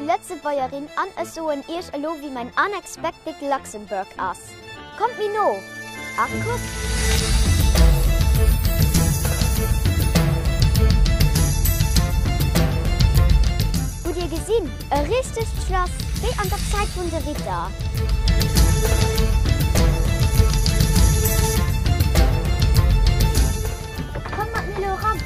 die letzte Bäuerin an es so in Irsch allo wie mein unexpected Luxemburg ass. Kommt mir no! Ach, guck! Gut ihr gesehen, ein richtiges Schloss, wie an der Zeit von der Ritter. Komm mal mit mir ran!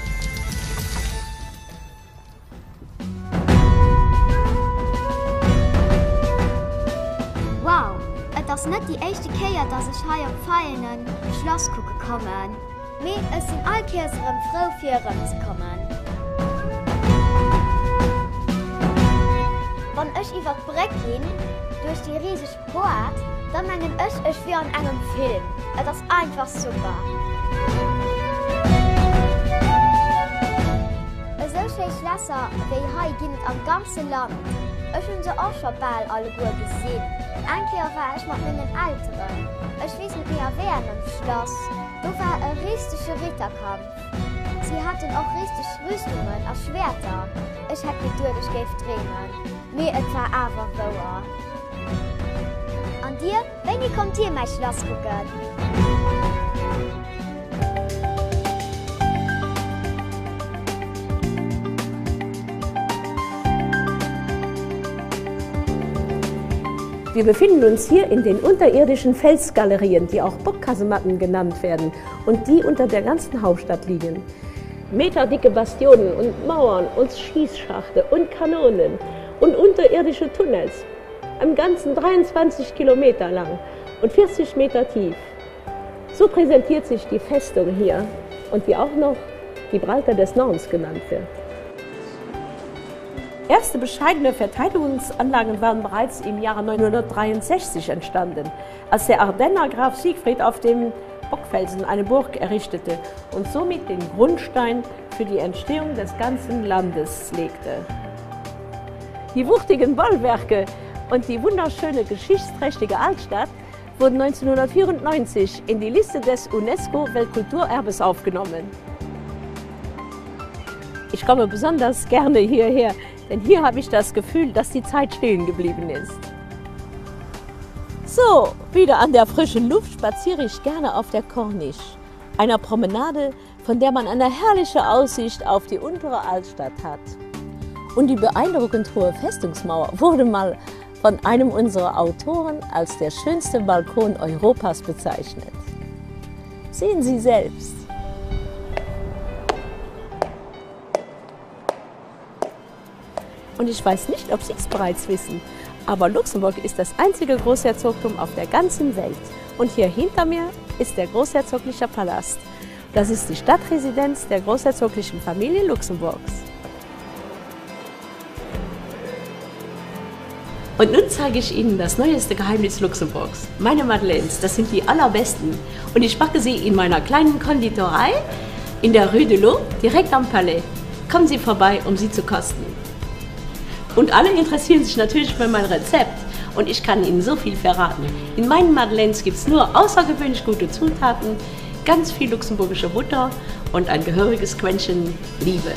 Das ist nicht die erste Kehr, dass ich hier auf feinen Schloss gucken komme. Mir ist in Alkäseren froh, für zu kommen. Wenn ich über die Brücke gehe, durch die riesige Port, dann mengen ich euch wie an einem Film. Das ist einfach super. So viele Schlösser wie hier gibt es am ganzen Land. Ich habe sie auch schon bald alle gut gesehen. Ein Kehr war ich mit meinen Eltern. Ich weiß nicht mehr wer im Schloss. Da war ein richtiger Ritterkampf. Sie hatten auch richtige Rüstungen und Schwerter. Ich hätte mich durchgedreht. Mir etwa aber wohl. Und ihr, wenn ihr kommt, hier mein Schloss gucken. Wir befinden uns hier in den unterirdischen Felsgalerien, die auch Bockkasematten genannt werden und die unter der ganzen Hauptstadt liegen. Meterdicke Bastionen und Mauern und Schießschachte und Kanonen und unterirdische Tunnels, am ganzen 23 Kilometer lang und 40 Meter tief. So präsentiert sich die Festung hier und die auch noch Gibraltar des Nordens genannt wird. Erste bescheidene Verteidigungsanlagen waren bereits im Jahre 963 entstanden, als der Ardenner Graf Siegfried auf dem Bockfelsen eine Burg errichtete und somit den Grundstein für die Entstehung des ganzen Landes legte. Die wuchtigen Bollwerke und die wunderschöne geschichtsträchtige Altstadt wurden 1994 in die Liste des UNESCO-Weltkulturerbes aufgenommen. Ich komme besonders gerne hierher, denn hier habe ich das Gefühl, dass die Zeit stehen geblieben ist. So, wieder an der frischen Luft spaziere ich gerne auf der Corniche, einer Promenade, von der man eine herrliche Aussicht auf die untere Altstadt hat. Und die beeindruckend hohe Festungsmauer wurde mal von einem unserer Autoren als der schönste Balkon Europas bezeichnet. Sehen Sie selbst! Und ich weiß nicht, ob Sie es bereits wissen, aber Luxemburg ist das einzige Großherzogtum auf der ganzen Welt. Und hier hinter mir ist der Großherzogliche Palast. Das ist die Stadtresidenz der großherzoglichen Familie Luxemburgs. Und nun zeige ich Ihnen das neueste Geheimnis Luxemburgs. Meine Madeleines, das sind die allerbesten. Und ich backe sie in meiner kleinen Konditorei in der Rue de L'Eau, direkt am Palais. Kommen Sie vorbei, um sie zu kosten. Und alle interessieren sich natürlich für mein Rezept. Und ich kann Ihnen so viel verraten. In meinen Madeleines gibt es nur außergewöhnlich gute Zutaten, ganz viel luxemburgische Butter und ein gehöriges Quäntchen Liebe.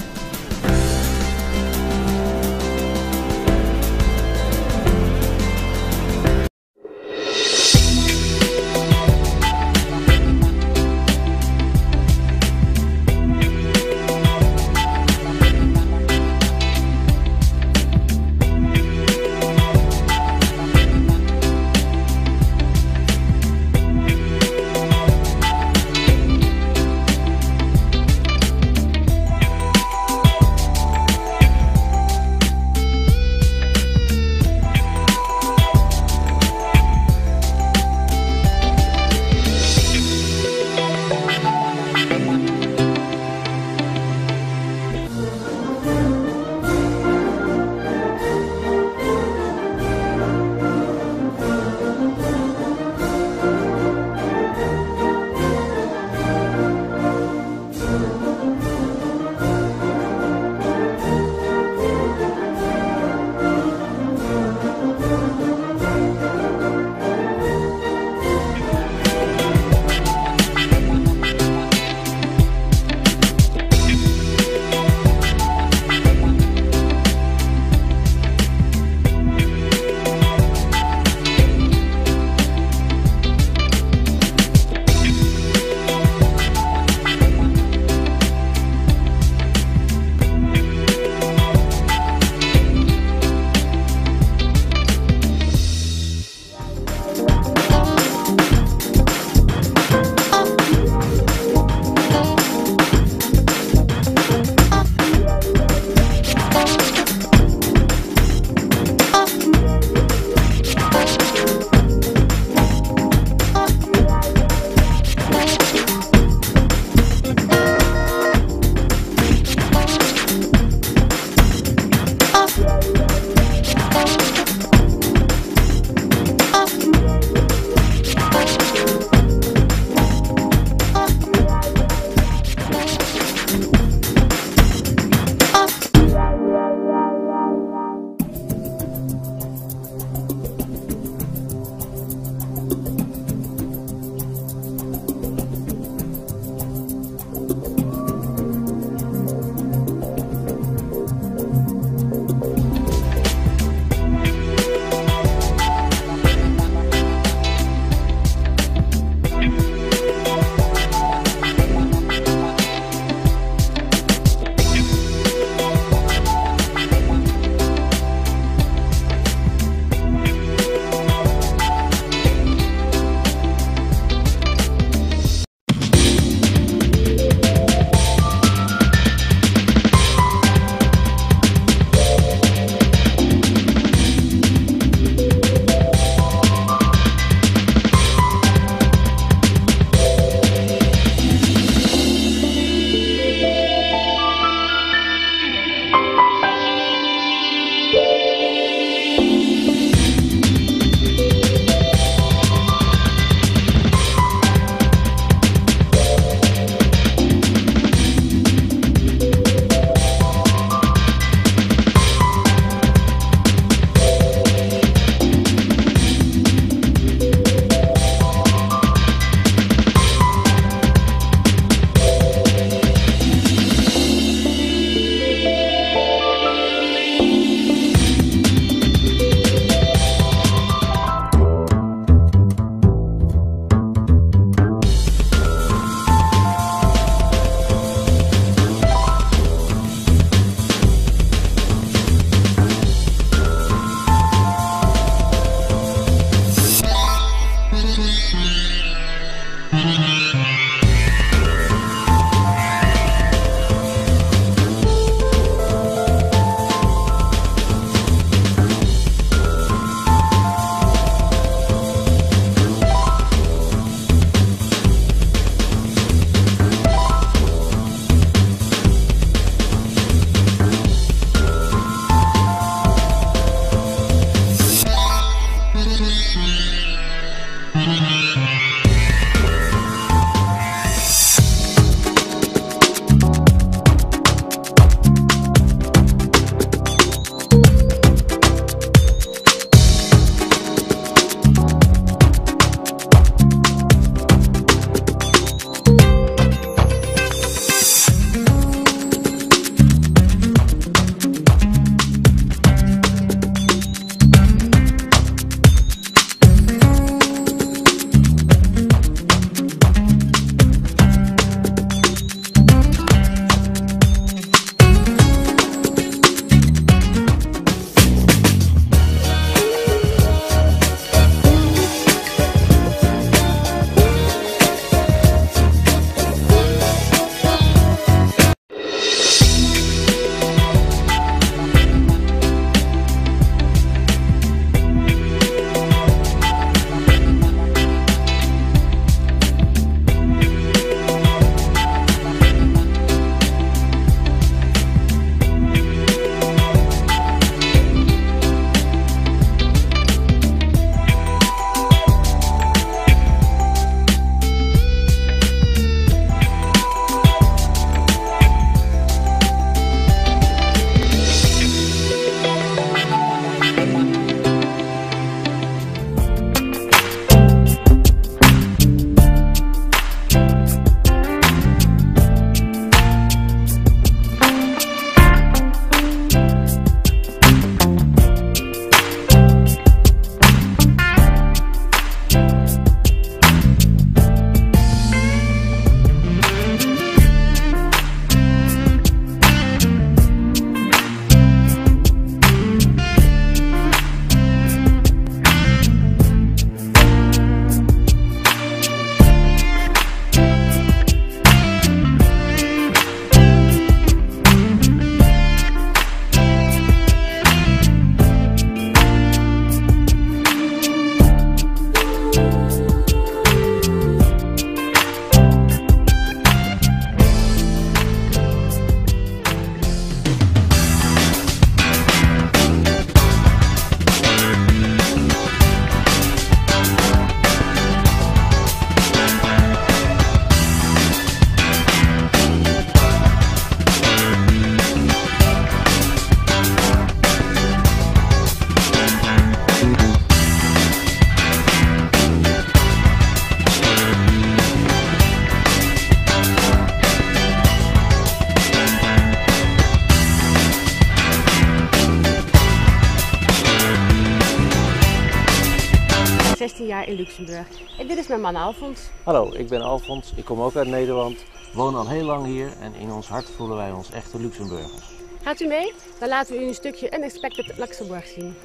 16 jaar in Luxemburg. En dit is mijn man Alfons. Hallo, ik ben Alfons. Ik kom ook uit Nederland. Woon al heel lang hier en in ons hart voelen wij ons echte Luxemburgers. Gaat u mee? Dan laten we u een stukje Unexpected Luxemburg zien.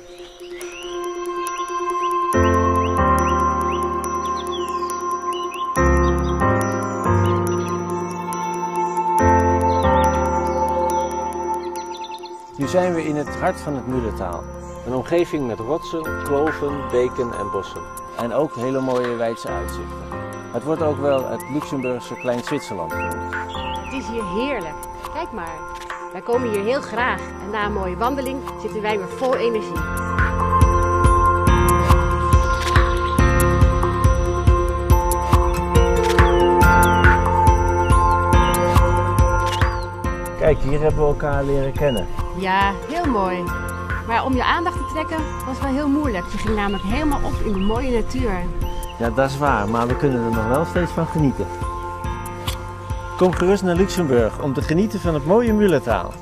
Nu zijn we in het hart van het Mullerthal. Een omgeving met rotsen, kloven, beken en bossen. En ook hele mooie wijdse uitzichten. Het wordt ook wel het Luxemburgse Klein-Zwitserland genoemd. Het is hier heerlijk. Kijk maar. Wij komen hier heel graag. En na een mooie wandeling zitten wij weer vol energie. Kijk, hier hebben we elkaar leren kennen. Ja, heel mooi. Maar om je aandacht te trekken was wel heel moeilijk. Je ging namelijk helemaal op in de mooie natuur. Ja, dat is waar, maar we kunnen er nog wel steeds van genieten. Kom gerust naar Luxemburg om te genieten van het mooie Mullerthal.